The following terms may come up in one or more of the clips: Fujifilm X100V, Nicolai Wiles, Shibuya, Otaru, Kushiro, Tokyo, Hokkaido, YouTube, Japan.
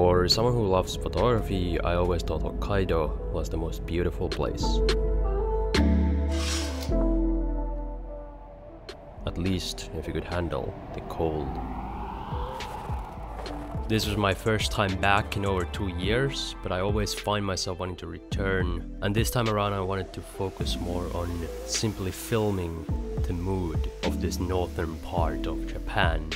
For someone who loves photography, I always thought Hokkaido was the most beautiful place. At least if you could handle the cold. This was my first time back in over 2 years, but I always find myself wanting to return. And this time around I wanted to focus more on simply filming the mood of this northern part of Japan.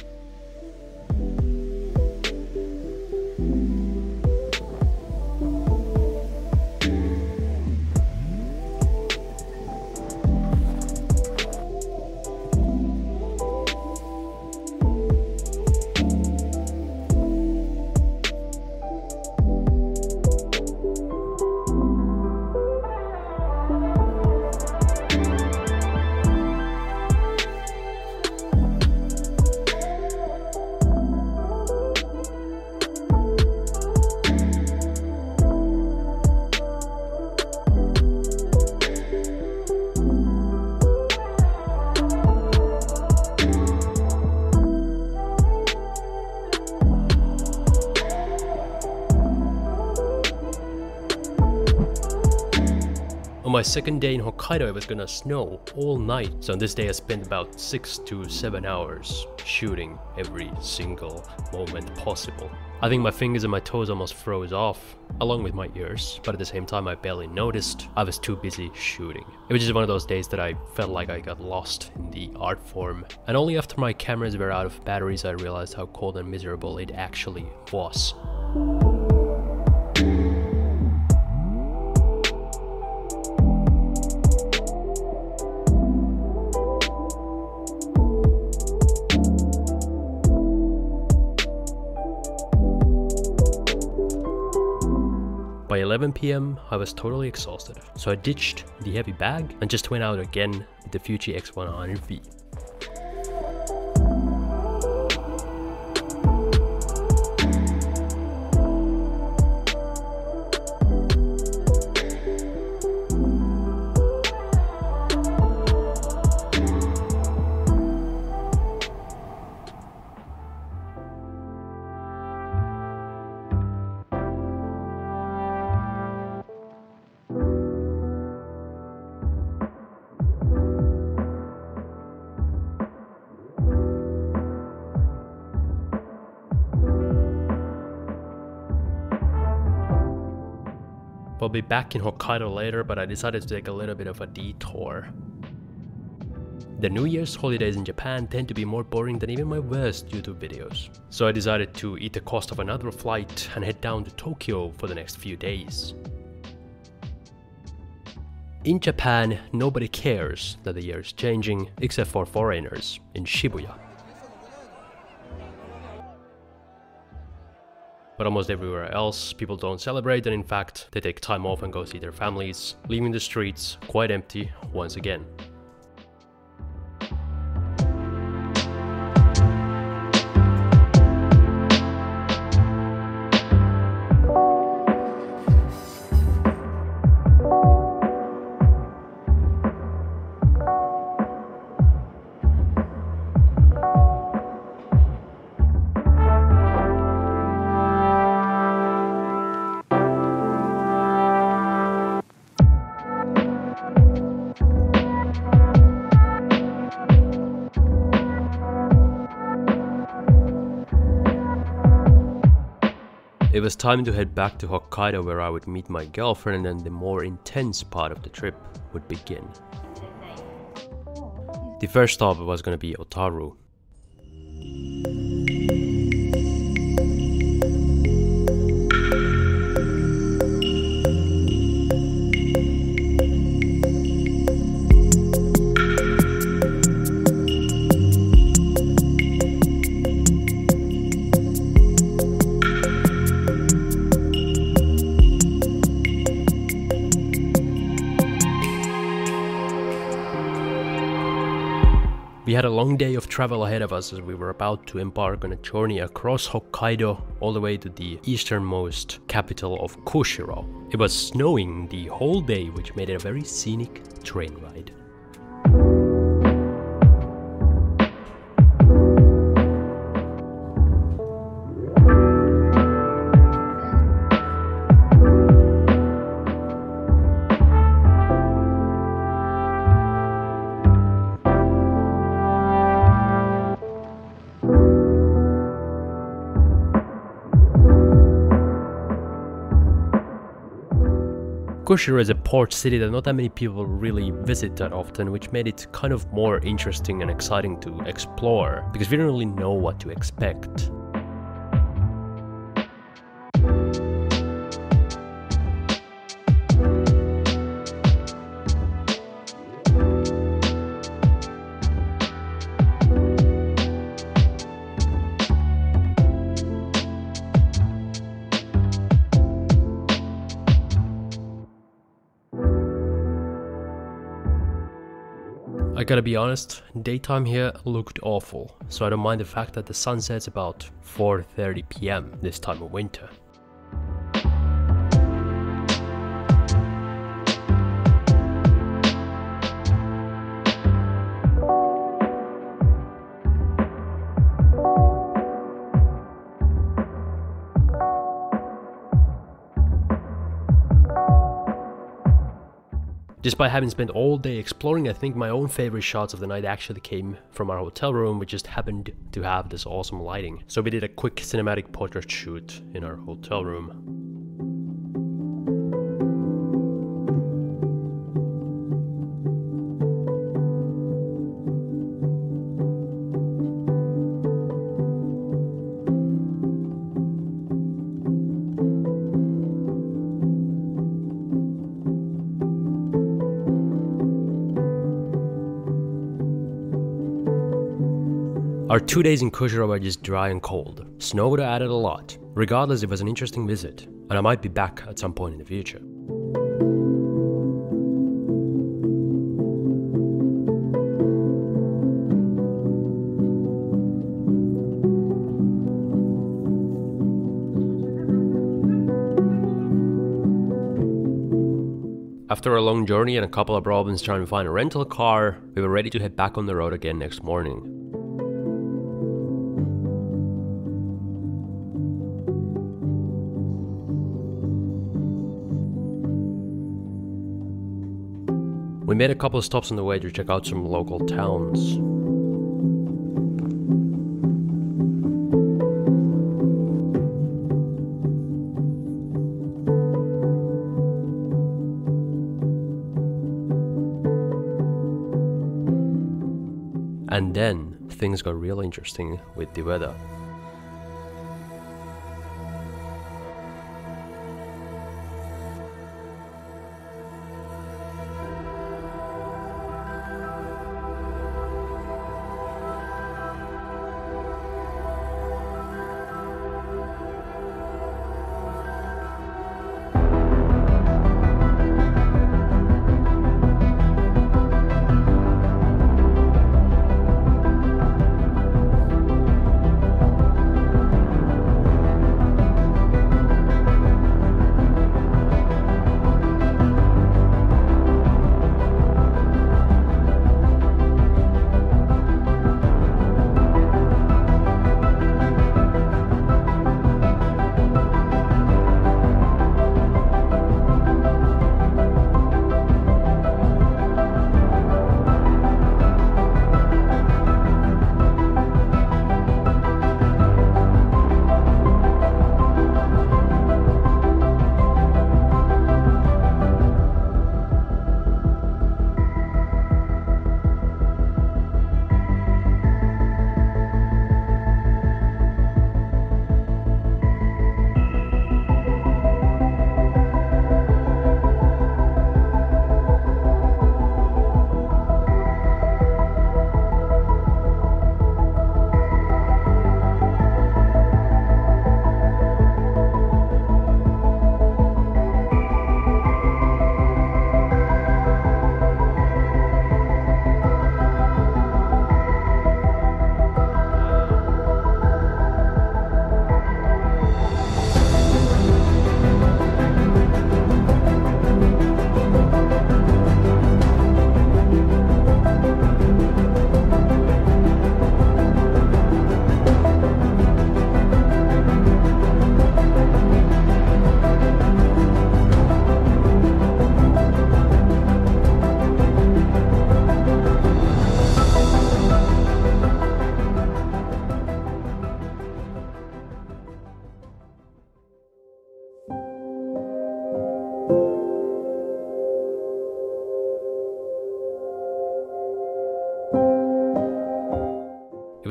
On my second day in Hokkaido, it was gonna snow all night, so on this day I spent about 6 to 7 hours shooting every single moment possible. I think my fingers and my toes almost froze off, along with my ears, but at the same time I barely noticed. I was too busy shooting. It was just one of those days that I felt like I got lost in the art form, and only after my cameras were out of batteries I realized how cold and miserable it actually was. By 11 PM, I was totally exhausted, so I ditched the heavy bag and just went out again with the Fuji X100V. I'll be back in Hokkaido later, but I decided to take a little bit of a detour. The New Year's holidays in Japan tend to be more boring than even my worst YouTube videos. So I decided to eat the cost of another flight and head down to Tokyo for the next few days. In Japan, nobody cares that the year is changing, except for foreigners in Shibuya. But almost everywhere else, people don't celebrate, and in fact, they take time off and go see their families, leaving the streets quite empty once again. It was time to head back to Hokkaido, where I would meet my girlfriend, and the more intense part of the trip would begin. The first stop was gonna be Otaru. We had a long day of travel ahead of us as we were about to embark on a journey across Hokkaido all the way to the easternmost capital of Kushiro. It was snowing the whole day, which made it a very scenic train ride. Kushiro is a port city that not that many people really visit that often, which made it kind of more interesting and exciting to explore, because we didn't really know what to expect. I gotta be honest, daytime here looked awful, so I don't mind the fact that the sun sets about 4:30 PM this time of winter. Despite having spent all day exploring, I think my own favorite shots of the night actually came from our hotel room, which just happened to have this awesome lighting. So we did a quick cinematic portrait shoot in our hotel room. Our 2 days in Kushiro were just dry and cold. Snow would have added a lot. Regardless, it was an interesting visit, and I might be back at some point in the future. After a long journey and a couple of problems trying to find a rental car, we were ready to head back on the road again next morning. We made a couple of stops on the way to check out some local towns. And then things got real interesting with the weather.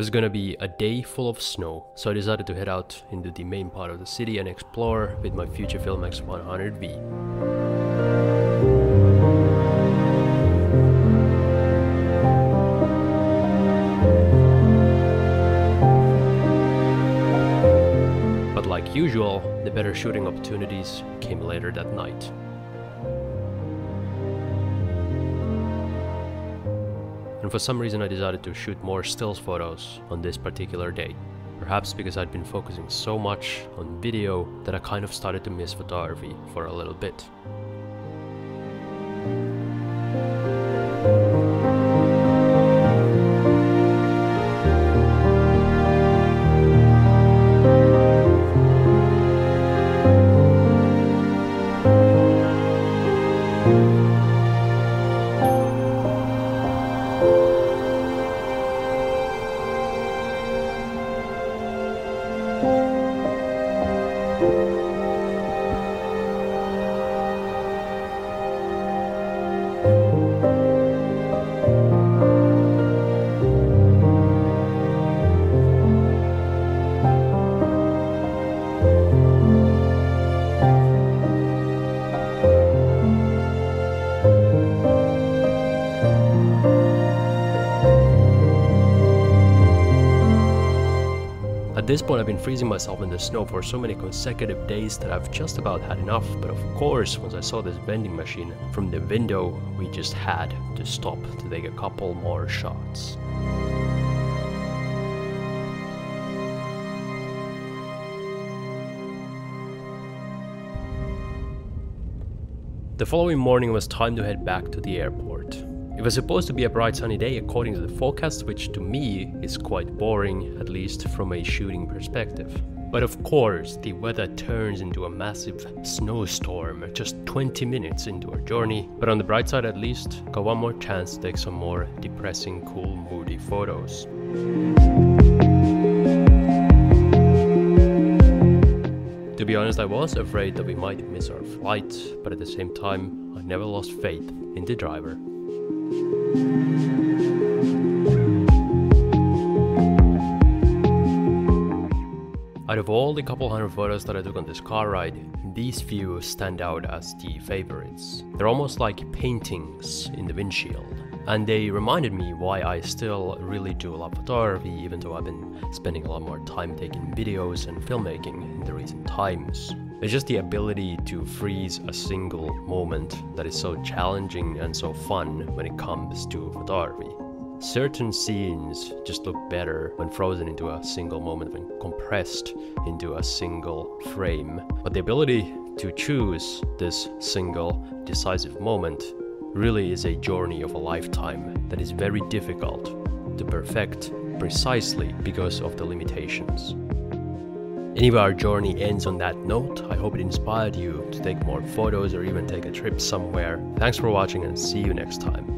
was gonna be a day full of snow, so I decided to head out into the main part of the city and explore with my Fujifilm X100V. Like usual, the better shooting opportunities came later that night. And for some reason I decided to shoot more stills photos on this particular day. Perhaps because I'd been focusing so much on video that I kind of started to miss photography for a little bit. At this point I've been freezing myself in the snow for so many consecutive days that I've just about had enough, but of course once I saw this vending machine from the window we just had to stop to take a couple more shots. The following morning it was time to head back to the airport. It was supposed to be a bright sunny day according to the forecast, which to me is quite boring, at least from a shooting perspective. But of course, the weather turns into a massive snowstorm just 20 minutes into our journey, but on the bright side at least, got one more chance to take some more depressing, cool, moody photos. To be honest, I was afraid that we might miss our flight, but at the same time, I never lost faith in the driver. Out of all the couple hundred photos that I took on this car ride, these few stand out as the favorites. They're almost like paintings in the windshield, and they reminded me why I still really do love photography, even though I've been spending a lot more time taking videos and filmmaking in the recent times. It's just the ability to freeze a single moment that is so challenging and so fun when it comes to photography. Certain scenes just look better when frozen into a single moment, when compressed into a single frame. But the ability to choose this single decisive moment really is a journey of a lifetime that is very difficult to perfect precisely because of the limitations. Anyway, our journey ends on that note. I hope it inspired you to take more photos or even take a trip somewhere. Thanks for watching and see you next time.